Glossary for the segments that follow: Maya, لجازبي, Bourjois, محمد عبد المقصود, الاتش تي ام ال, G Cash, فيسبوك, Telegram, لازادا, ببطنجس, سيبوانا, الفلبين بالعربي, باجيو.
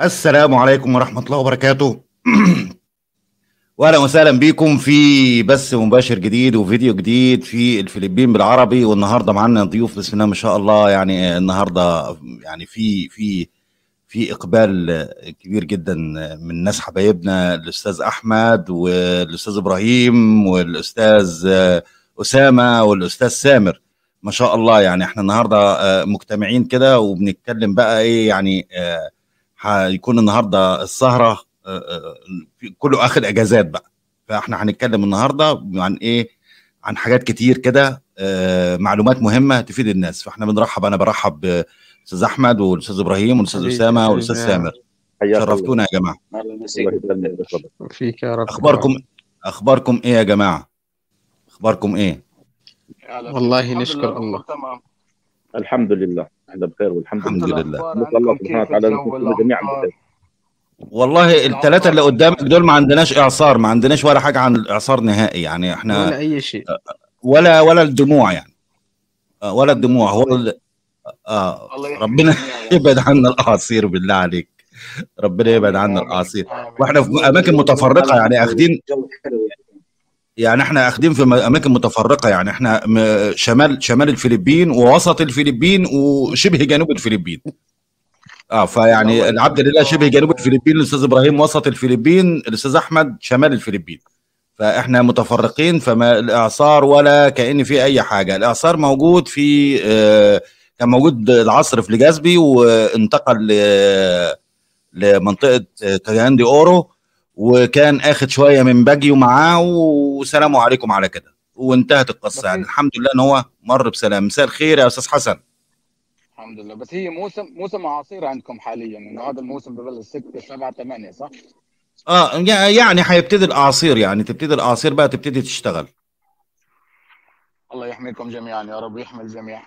السلام عليكم ورحمة الله وبركاته. وأهلا وسهلا بكم في بث مباشر جديد وفيديو جديد في الفلبين بالعربي. والنهارده معانا ضيوف بسم الله ما شاء الله، يعني النهارده يعني في إقبال كبير جدا من ناس حبايبنا، الأستاذ أحمد والأستاذ إبراهيم والأستاذ أسامة والأستاذ سامر. ما شاء الله يعني احنا النهارده مجتمعين كده وبنتكلم بقى ايه، يعني هيكون النهارده السهره كله اخد اجازات بقى، فاحنا هنتكلم النهارده عن ايه، عن حاجات كتير كده، معلومات مهمه تفيد الناس. فاحنا بنرحب، انا برحب بالاستاذ احمد والاستاذ ابراهيم والاستاذ اسامه والاستاذ سامر، شرفتونا يا جماعه. اخباركم ايه يا جماعه؟ اخباركم ايه؟ والله نشكر الله، الحمد لله احنا بخير والحمد لله. نسال الله سبحانه وتعالى جميعا بخير. والله الثلاثه اللي قدامك دول ما عندناش اعصار، ما عندناش ولا حاجه عن الاعصار نهائي، يعني احنا ولا اي شيء ولا الدموع، يعني ولا الدموع. هو ربنا يبعد عنا الاعاصير بالله عليك، ربنا يبعد عنا الاعاصير. واحنا في اماكن متفرقه يعني اخذين، يعني احنا اخدين في اماكن متفرقه، يعني احنا شمال الفلبين ووسط الفلبين وشبه جنوب الفلبين. فيعني العبد لله شبه جنوب الفلبين، الاستاذ ابراهيم وسط الفلبين، الاستاذ احمد شمال الفلبين. فاحنا متفرقين، فما الاعصار ولا كأن في اي حاجه. الاعصار موجود في كان موجود العصر في لجازبي وانتقل لمنطقه تاياندي اورو، وكان اخد شويه من باجيو معاه وسلام عليكم على كده وانتهت القصه. يعني الحمد لله ان هو مر بسلام. مساء الخير يا استاذ حسن. الحمد لله. بس هي موسم عصير عندكم حاليا، انه هذا الموسم ببلش 6 7 8 صح؟ يعني هيبتدي الاعاصير، يعني تبتدي الاعاصير بقى، تبتدي تشتغل. الله يحميكم جميعا يا رب، يحمي الجميع.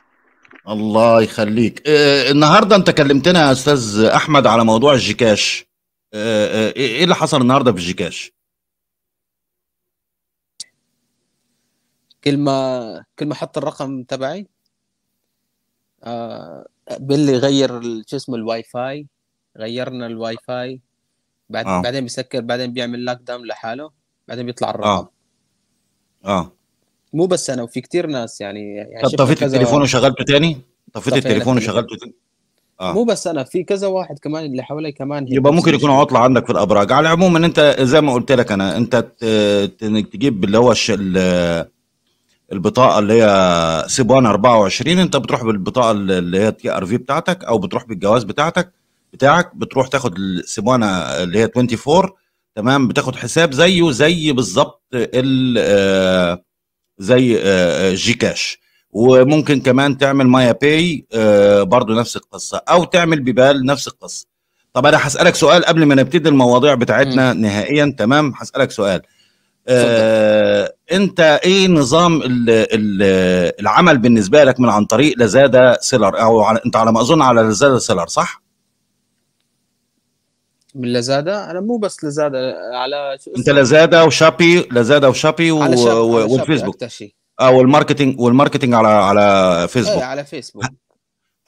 الله يخليك. النهارده انت كلمتنا يا استاذ احمد على موضوع الجي كاش. ايه اللي حصل النهارده في الجي كاش؟ كل ما حط الرقم تبعي باللي غير شو اسمه الواي فاي، غيرنا الواي فاي بعدين بيسكر، بعدين بيعمل لوك داون لحاله، بعدين بيطلع الرقم. مو بس انا وفي كتير ناس يعني طب طفيت التليفون وشغلته تاني؟ طفيت التليفون وشغلته تاني؟ مو بس انا، في كذا واحد كمان اللي حوالي كمان، يبقى ممكن يكون عطله عندك في الابراج. على العموم ان انت زي ما قلت لك انا، انت تجيب اللي هو البطاقه اللي هي سيبوانا 24، انت بتروح بالبطاقه اللي هي التي ار في بتاعتك، او بتروح بالجواز بتاعك بتروح تاخد السيبوانا اللي هي 24، تمام؟ بتاخد حساب زيه زي بالظبط زي جي كاش، وممكن كمان تعمل مايا باي برضو نفس القصه، او تعمل ببال نفس القصه. طب انا هسالك سؤال قبل ما نبتدي المواضيع بتاعتنا نهائيا، تمام؟ هسالك سؤال. انت ايه نظام العمل بالنسبه لك من عن طريق لازادا سيلر، او انت على ما اظن على لازادا سيلر صح؟ من لازادا؟ انا مو بس لازادا، على انت لازادا وشابي، والفيسبوك والماركتينج على فيسبوك. على فيسبوك.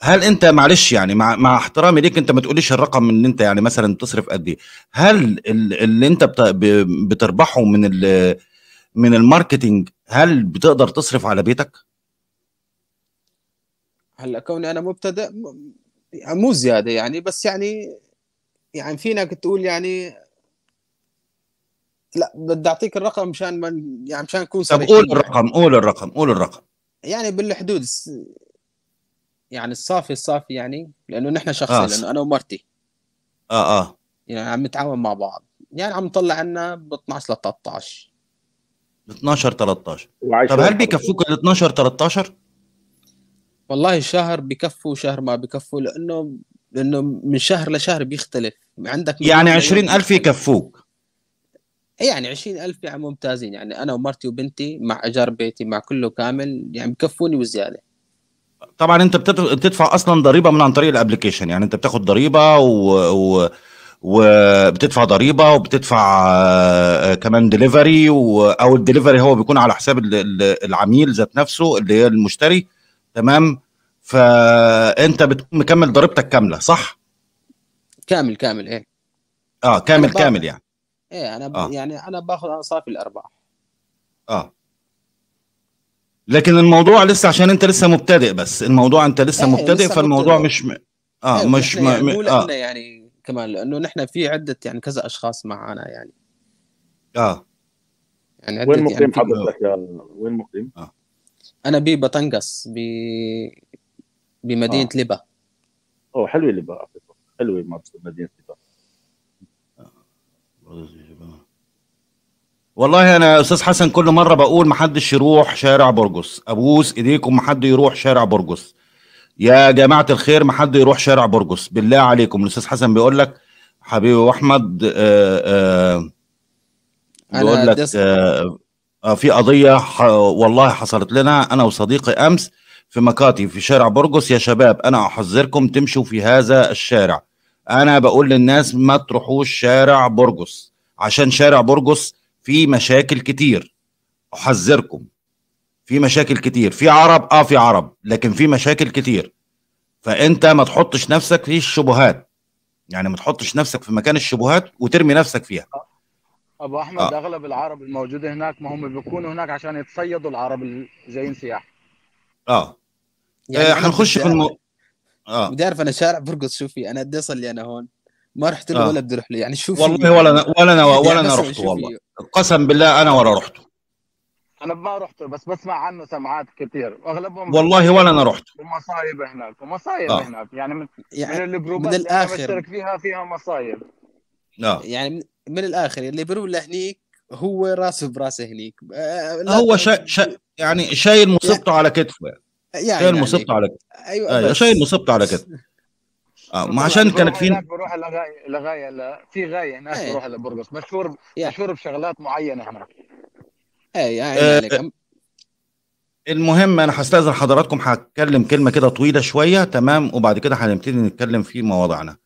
هل انت معلش يعني مع احترامي ليك، انت ما تقوليش الرقم ان انت يعني مثلا بتصرف قد ايه، هل اللي انت بتربحه من الماركتينج هل بتقدر تصرف على بيتك؟ هلا كوني انا مبتدئ مو زياده يعني، بس يعني فينا تقول يعني لا بدي اعطيك الرقم مشان مشان نكون صريحين. طب قول الرقم. يعني بالحدود يعني الصافي يعني، لانه نحن شخصين، لانه انا ومرتي يعني عم نتعاون مع بعض، يعني عم نطلع عنا ب 12 13. طب هل بيكفوك ال 12 13؟ والله الشهر بيكفوا، شهر ما بيكفوا، لانه من شهر لشهر بيختلف. عندك يعني 20,000 يكفوك، يعني 20,000 يعني ممتازين، يعني انا ومرتي وبنتي مع ايجار بيتي مع كله كامل، يعني بكفوني وزياده. طبعا انت بتدفع اصلا ضريبه من عن طريق الابلكيشن، يعني انت بتاخد ضريبه وبتدفع ضريبه، وبتدفع كمان دليفري، او الدليفري هو بيكون على حساب العميل ذات نفسه اللي هي المشتري، تمام؟ فانت بتكون مكمل ضريبتك كامله صح؟ كامل كامل ايه كامل كامل يعني ايه انا يعني انا باخذ انا صافي الارباح. لكن الموضوع لسه عشان انت لسه مبتدئ، بس الموضوع انت لسه مبتدئ لسه فالموضوع مبتدئ. مش مش يعني يعني كمان لانه نحن في عده يعني كذا اشخاص معنا يعني يعني وين مقيم يعني حضرتك وين مقيم؟ انا ببطنجس بمدينه لبا. حلوه لبا، حلوه مدينه لبا والله. انا استاذ حسن كل مره بقول ما حدش يروح شارع بورجوس، ابوس ايديكم ما حد يروح شارع بورجوس يا جماعه الخير، ما حد يروح شارع بورجوس بالله عليكم. الاستاذ حسن بيقول لك حبيبي واحمد بيقول لك في قضيه والله حصلت لنا انا وصديقي امس في مكاتي في شارع بورجوس. يا شباب انا احذركم تمشوا في هذا الشارع، انا بقول للناس ما تروحوش شارع بورجوس عشان شارع بورجوس في مشاكل كتير، احذركم في مشاكل كتير، في عرب في عرب لكن في مشاكل كتير، فانت ما تحطش نفسك في الشبهات، يعني ما تحطش نفسك في مكان الشبهات وترمي نفسك فيها. ابو احمد اغلب العرب الموجوده هناك ما هم بيكونوا هناك عشان يتصيدوا العرب اللي جايين سياحه. يعني هنخش في بدي اعرف انا شارع بورجوس شو في، انا قد ايه صار لي انا هون ما رحت له ولا بدي اروح له يعني شو والله ولا انا رحت والله قسم بالله انا ولا رحت. انا ما رحت بس بسمع عنه سمعات كثير واغلبهم والله ولا انا رحت. ومصايب هناك ومصايب هناك يعني من البروبات اللي انا بشترك فيها مصايب. يعني من الاخر اللي بيروح لهنيك هو راسه براسه هنيك، هو يعني شايل مصيبته على كتفه يعني شايل مصيبته على كتفه. ايوه شايل مصيبته على كتفه. ما عشان كانت في بروح لغايه في غايه هناك بروح لبورجوس مشهور مشهور بشغلات معينه هناك. المهم انا هستاذن حضراتكم، هتكلم كلمه كده طويله شويه تمام، وبعد كده هنبتدي نتكلم في مواضيعنا.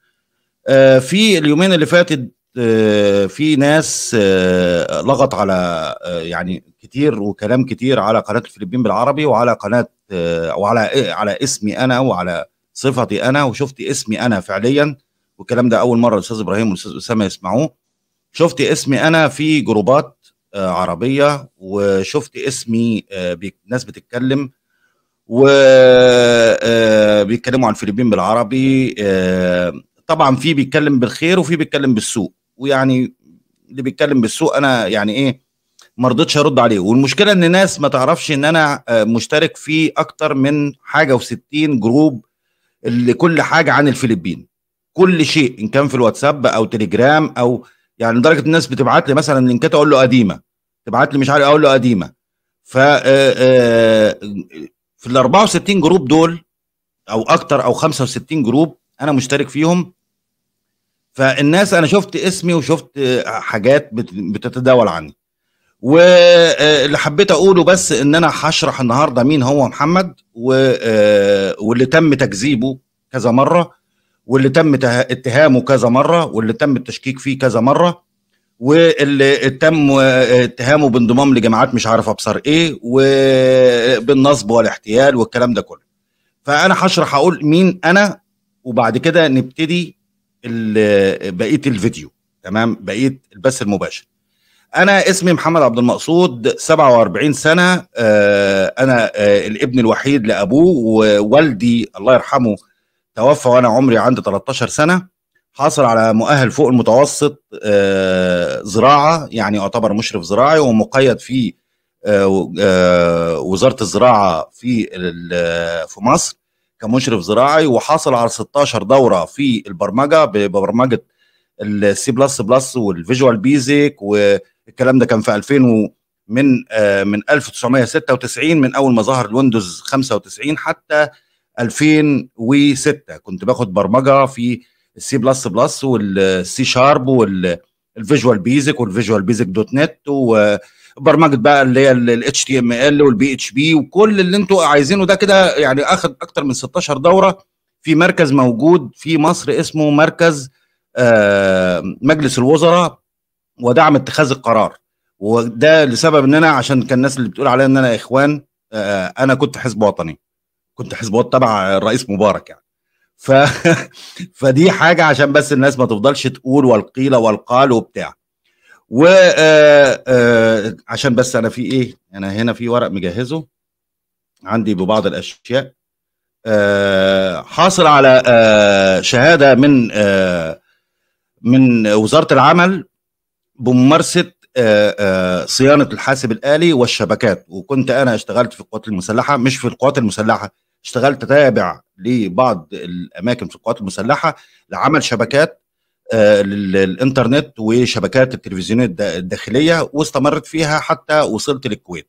في اليومين اللي فاتت في ناس لغط على يعني كتير وكلام كتير على قناه الفلبين بالعربي وعلى قناه وعلى اسمي انا وعلى صفتي انا، وشفت اسمي انا فعليا والكلام ده اول مره الاستاذ ابراهيم والاستاذ اسامه يسمعوه. شفت اسمي انا في جروبات عربيه وشفت اسمي ناس بتتكلم وبيتكلموا عن الفلبين بالعربي. طبعا في بيتكلم بالخير وفي بيتكلم بالسوء، ويعني اللي بيتكلم بالسوء انا يعني ايه ما رضيتش ارد عليه. والمشكله ان الناس ما تعرفش ان انا مشترك في اكتر من حاجه و60 جروب اللي كل حاجه عن الفلبين، كل شيء ان كان في الواتساب او تليجرام او يعني لدرجه الناس بتبعت لي مثلا لينكات اقول له قديمه، تبعت لي مش عارف اقول له قديمه. ف في ال 64 جروب دول او اكتر او 65 جروب انا مشترك فيهم، فالناس انا شفت اسمي وشفت حاجات بتتداول عني. واللي حبيت اقوله بس ان انا هشرح النهارده مين هو محمد واللي تم تكذيبه كذا مره، واللي تم اتهامه كذا مره، واللي تم التشكيك فيه كذا مره، واللي تم اتهامه بانضمام لجماعات مش عارف ابصر ايه وبالنصب والاحتيال والكلام ده كله. فانا هشرح اقول مين انا، وبعد كده نبتدي بقيه الفيديو تمام، بقيه البث المباشر. أنا اسمي محمد عبد المقصود، 47 سنة، أنا الابن الوحيد لأبوه، ووالدي الله يرحمه توفى وأنا عمري عندي 13 سنة. حاصل على مؤهل فوق المتوسط زراعة، يعني يعتبر مشرف زراعي ومقيد في وزارة الزراعة في مصر كمشرف زراعي، وحاصل على 16 دورة في البرمجة ببرمجة السي بلس بلس والفيجوال بيزك الكلام ده كان في 2000 من 1996 من اول ما ظهر الويندوز 95 حتى 2006 كنت باخد برمجه في السي بلس بلس والسي شارب والفيجوال بيزك دوت نت وبرمجه بقى اللي هي الاتش تي ام ال والبي اتش بي وكل اللي انتوا عايزينه ده كده. يعني اخذ اكتر من 16 دوره في مركز موجود في مصر اسمه مركز مجلس الوزراء ودعم اتخاذ القرار، وده لسبب ان انا عشان كان الناس اللي بتقول عليا ان انا اخوان، انا كنت حزب وطني، كنت حزب وطني تبع الرئيس مبارك يعني. فدي حاجه عشان بس الناس ما تفضلش تقول والقيل والقال وبتاع. و عشان بس انا في ايه، انا هنا في ورق مجهزه عندي ببعض الاشياء، حاصل على شهاده من وزاره العمل بممارسه صيانه الحاسب الالي والشبكات. وكنت انا اشتغلت في القوات المسلحه، مش في القوات المسلحه، اشتغلت تابع لبعض الاماكن في القوات المسلحه لعمل شبكات للانترنت وشبكات التلفزيونات الداخليه، واستمرت فيها حتى وصلت للكويت.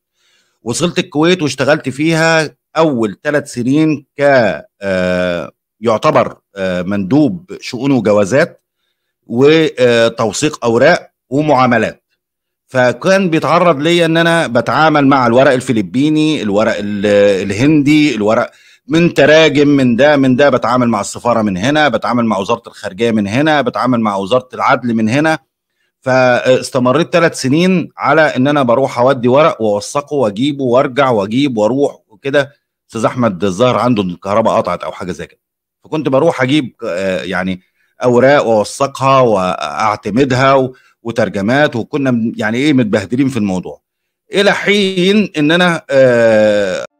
وصلت الكويت واشتغلت فيها اول 3 سنين ك يعتبر مندوب شؤون وجوازات وتوثيق اوراق ومعاملات، فكان بيتعرض ليا ان انا بتعامل مع الورق الفلبيني، الورق الهندي، الورق من تراجم، من ده بتعامل مع السفاره من هنا، بتعامل مع وزاره الخارجيه من هنا، بتعامل مع وزاره العدل من هنا. فاستمريت 3 سنين على ان انا بروح اودي ورق واوثقه واجيبه وارجع واجيب واروح وكده. استاذ احمد الظاهر عنده الكهرباء قطعت او حاجه زي كده، فكنت بروح اجيب يعني اوراق واوثقها واعتمدها وترجمات، وكنا يعني ايه متبهدلين في الموضوع الى حين ان انا